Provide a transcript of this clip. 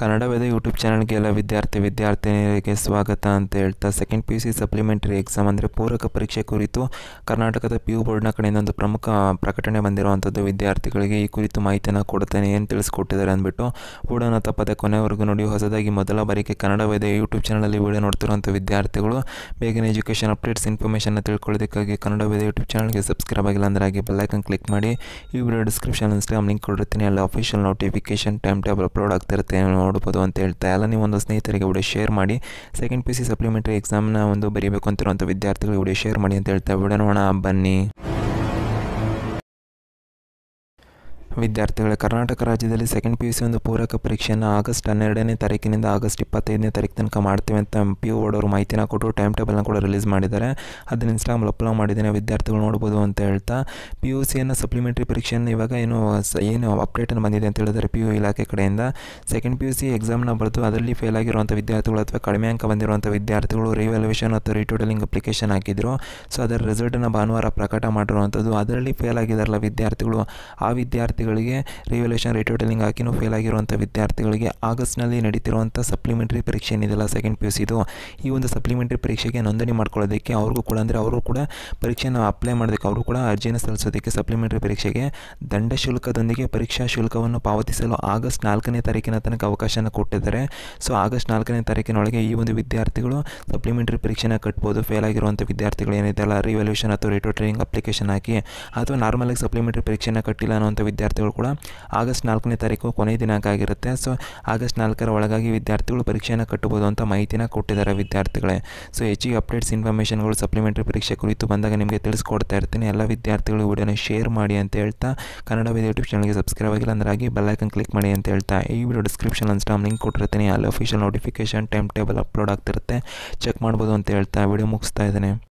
Kannada Veda YouTube ಚಾನೆಲ್ಗೆ ಎಲ್ಲ ವಿದ್ಯಾರ್ಥಿನಿಯರಿಗೆ ಸ್ವಾಗತ ಅಂತ ಹೇಳ್ತಾ second P U C supplementary exam ಅಂದರೆ ಪೂರಕ ಪರೀಕ್ಷೆ ಕುರಿತು ಕರ್ನಾಟಕದ ಪಿ ಯು ಬೋರ್ಡ್ನ ಕಡೆಯಿಂದ ಒಂದು ಪ್ರಮುಖ ಪ್ರಕಟಣೆ ಬಂದಿರುವಂಥದ್ದು ವಿದ್ಯಾರ್ಥಿಗಳಿಗೆ ಈ ಕುರಿತು ಮಾಹಿತಿಯನ್ನು ಕೊಡ್ತೇನೆ ಏನು ತಿಳಿಸ್ಕೊಟ್ಟಿದ್ದಾರೆ ಅಂದ್ಬಿಟ್ಟು ವಿಡಿಯೋನ ತಪ್ಪದೆ ಕೊನೆವರೆಗೂ ನೋಡಿ. ಹೊಸದಾಗಿ ಮೊದಲ ಬಾರಿಗೆ ಕನ್ನಡ ವೇದ ಯೂಟ್ಯೂಬ್ ಚಾನಲಲ್ಲಿ ವಿಡಿಯೋ ನೋಡ್ತಿರುವಂಥ ವಿದ್ಯಾರ್ಥಿಗಳು ಬೇಗನೆ ಎಜುಕೇಷನ್ ಅಪ್ಡೇಟ್ಸ್ ಇನ್ಫಾರ್ಮೇಷನ್ನ ತಿಳ್ಕೊಳ್ಳೋದಕ್ಕಾಗಿ ಕನ್ನಡ ವೇದ ಯೂಟ್ಯೂಬ್ ಚಾನಲ್ಗೆ ಸಬ್ಸ್ಕ್ರೈಬ್ ಆಗಿಲ್ಲ ಅಂದರೆ ಹಾಗೆ ಬೆಲ್ ಐಕನ್ ಕ್ಲಿಕ್ ಮಾಡಿ. ಈ ವಿಡಿಯೋ ಡಿಸ್ಕ್ರಿಪ್ಷನ್ ಇನ್ಸ್ಟಾಗ್ರಾಮ್ ಲಿಂಕ್ ಕೊಡಿರ್ತೀನಿ, ಅಲ್ಲಿ official notification time table upload ಆಗ್ತಿರುತ್ತೆ ನೋಡ್ಬೋದು ಅಂತ ಹೇಳ್ತಾ ಎಲ್ಲ ನೀವು ಒಂದು ಸ್ನೇಹಿತರಿಗೆ ವಿಡಿಯೋ ಶೇರ್ ಮಾಡಿ. Second P U C supplementary ಎಕ್ಸಾಮ್ನ ಒಂದು ಬರೀಬೇಕು ಅಂತಿರುವಂಥ ವಿದ್ಯಾರ್ಥಿಗಳಿಗೆ ವಿಡಿಯೋ ಶೇರ್ ಮಾಡಿ ಅಂತ ಹೇಳ್ತಾ ವಿಡಿಯೋ ನೋಡೋಣ ಬನ್ನಿ. ವಿದ್ಯಾರ್ಥಿಗಳೇ, ಕರ್ನಾಟಕ ರಾಜ್ಯದಲ್ಲಿ ಸೆಕೆಂಡ್ ಪಿ ಯು ಸಿ ಒಂದು ಪೂರಕ ಪರೀಕ್ಷೆಯನ್ನು ಆಗಸ್ಟ್ 12ನೇ ತಾರೀಕಿನಿಂದ ಆಗಸ್ಟ್ 25ನೇ ತಾರೀಕು ತನಕ ಮಾಡ್ತೀವಿ ಅಂತ ಪಿ ಯು ಬೋರ್ಡ್ ಅವರು ಮಾಹಿತಿನ ಕೊಟ್ಟು ಟೈಮ್ ಟೇಬಲ್ನ ಕೂಡ ರಿಲೀಸ್ ಮಾಡಿದ್ದಾರೆ. ಅದನ್ನು ಇನ್ಸ್ಟಾಗ್ರಾಮಲ್ಲಿ ಅಪ್ಲೋಡ್ ಮಾಡಿದ್ದೇನೆ, ವಿದ್ಯಾರ್ಥಿಗಳು ನೋಡ್ಬೋದು ಅಂತ ಹೇಳ್ತಾ. ಪಿ ಯು ಸಿಯನ್ನು ಸಪ್ಲಿಮೆಂಟರಿ ಪರೀಕ್ಷೆಯನ್ನು ಇವಾಗ ಏನು ಅಪ್ಡೇಟನ್ನು ಬಂದಿದೆ ಅಂತ ಹೇಳಿದರೆ ಪಿ ಯು ಇಲಾಖೆ ಕಡೆಯಿಂದ ಸೆಕೆಂಡ್ ಪಿ ಯು ಸಿ ಎಕ್ಸಾಮ್ನ ಬರೆದು ಅದರಲ್ಲಿ ಫೇಲ್ ಆಗಿರುವಂಥ ವಿದ್ಯಾರ್ಥಿಗಳು ಅಥವಾ ಕಡಿಮೆ ಅಂಕ ಬಂದಿರುವಂಥ ವಿದ್ಯಾರ್ಥಿಗಳು ರಿವ್ಯಾಲ್ಯೂಯೇಷನ್ ಅಥವಾ ರಿಟೋಟಲಿಂಗ್ ಅಪ್ಲಿಕೇಶನ್ ಹಾಕಿದ್ರು. ಸೊ ಅದರ ರಿಸಲ್ಟನ್ನು ಭಾನುವಾರ ಪ್ರಕಟ ಮಾಡಿರುವಂಥದ್ದು. ಅದರಲ್ಲಿ ಫೇಲ್ ಆಗಿದಾರಲ್ಲ ವಿದ್ಯಾರ್ಥಿಗಳು, ಆ ವಿದ್ಯಾರ್ಥಿಗಳು ರಿವ್ಯಾಲ್ಯೂಯೇಷನ್ ರಿಟೋಟಲಿಂಗ್ ಹಾಕಿನೂ ಫೇಲ್ ಆಗಿರುವಂಥ ವಿದ್ಯಾರ್ಥಿಗಳಿಗೆ ಆಗಸ್ಟ್ನಲ್ಲಿ ನಡೀತಿರುವಂಥ ಸಪ್ಲಿಮೆಂಟರಿ ಪರೀಕ್ಷೆ ಏನಿದೆಲ್ಲ ಸೆಕೆಂಡ್ ಪಿ ಯು ಸಿದು, ಈ ಒಂದು ಸಪ್ಲಿಮೆಂಟರಿ ಪರೀಕ್ಷೆಗೆ ನೋಂದಣಿ ಮಾಡ್ಕೊಳ್ಳೋದಕ್ಕೆ ಅವ್ರಿಗೂ ಕೂಡ ಅಂದರೆ ಅವರು ಕೂಡ ಪರೀಕ್ಷೆಯನ್ನು ಅಪ್ಲೈ ಮಾಡೋದಕ್ಕೆ ಅವರು ಕೂಡ ಅರ್ಜಿಯನ್ನು ಸಲ್ಲಿಸೋದಕ್ಕೆ ಸಪ್ಲಿಮೆಂಟರಿ ಪರೀಕ್ಷೆಗೆ ದಂಡ ಶುಲ್ಕದೊಂದಿಗೆ ಪರೀಕ್ಷಾ ಶುಲ್ಕವನ್ನು ಪಾವತಿಸಲು ಆಗಸ್ಟ್ 4ನೇ ತಾರೀಕಿನ ತನಕ ಅವಕಾಶನ ಕೊಟ್ಟಿದ್ದಾರೆ. ಸೊ ಆಗಸ್ಟ್ 4ನೇ ತಾರೀಕಿನೊಳಗೆ ಈ ಒಂದು ವಿದ್ಯಾರ್ಥಿಗಳು ಸಪ್ಲಿಮೆಂಟರಿ ಪರೀಕ್ಷೆನ ಕಟ್ಬೋದು. ಫೇಲ್ ಆಗಿರುವಂಥ ವಿದ್ಯಾರ್ಥಿಗಳು ಏನಿದೆಲ್ಲ ರಿವ್ಯಾಲ್ಯೂಯೇಷನ್ ಅಥವಾ ರಿಟೋಟಲಿಂಗ್ ಅಪ್ಲಿಕೇಶನ್ ಹಾಕಿ ಅಥವಾ ನಾರ್ಮಲಾಗಿ ಸಪ್ಲಿಮೆಂಟರಿ ಪರೀಕ್ಷೆನ ಕಟ್ಟಿಲ್ಲ ಅನ್ನೋಂಥ ವಿದ್ಯಾರ್ಥಿ ಕೂಡ ಆಗಸ್ಟ್ 4ನೇ ತಾರೀಕು ಕೊನೆಯ ದಿನಾಂಕ ಆಗಿರುತ್ತೆ. ಸೊ ಆಗಸ್ಟ್ 4ರ ಒಳಗಾಗಿ ವಿದ್ಯಾರ್ಥಿಗಳು ಪರೀಕ್ಷೆಯನ್ನು ಕಟ್ಟಬಹುದು ಅಂತ ಮಾಹಿತಿನ ಕೊಟ್ಟಿದ್ದಾರೆ ವಿದ್ಯಾರ್ಥಿಗಳೇ. ಸೊ ಹೆಚ್ಚಿಗೆ ಅಪ್ಡೇಟ್ಸ್ ಇನ್ಫಾರ್ಮೇಷನ್ಗಳು ಸಪ್ಲಿಮೆಂಟರಿ ಪರೀಕ್ಷೆ ಕುರಿತು ಬಂದಾಗ ನಿಮಗೆ ತಿಳಿಸ್ಕೊಡ್ತಾ ಇರ್ತೀನಿ. ಎಲ್ಲ ವಿದ್ಯಾರ್ಥಿಗಳು ವಿಡಿಯೋನ ಶೇರ್ ಮಾಡಿ ಅಂತ ಹೇಳ್ತಾ ಕನ್ನಡ ವೇದ ಯೂಟ್ಯೂಬ್ ಚಾನಲ್ಗೆ ಸಬ್ಸ್ಕ್ರೈಬ್ ಆಗಿಲ್ಲ ಅಂದರೆ ಹಾಗೆ ಬೆಲ್ ಐಕನ್ ಕ್ಲಿಕ್ ಮಾಡಿ ಅಂತ ಹೇಳ್ತಾ ಈ ವಿಡಿಯೋ ಡಿಸ್ಕ್ರಿಪ್ಷನ್ ಇನ್ಸ್ಟಾಗ್ರಾಮ್ ಲಿಂಕ್ ಕೊಟ್ಟಿರ್ತೀನಿ, ಅಲ್ಲಿ official notification time table upload ಆಗ್ತಿರುತ್ತೆ, ಚೆಕ್ ಮಾಡ್ಬೋದು ಅಂತ ಹೇಳ್ತಾ ವಿಡಿಯೋ ಮುಗಿಸ್ತಾ ಇದ್ದೇನೆ.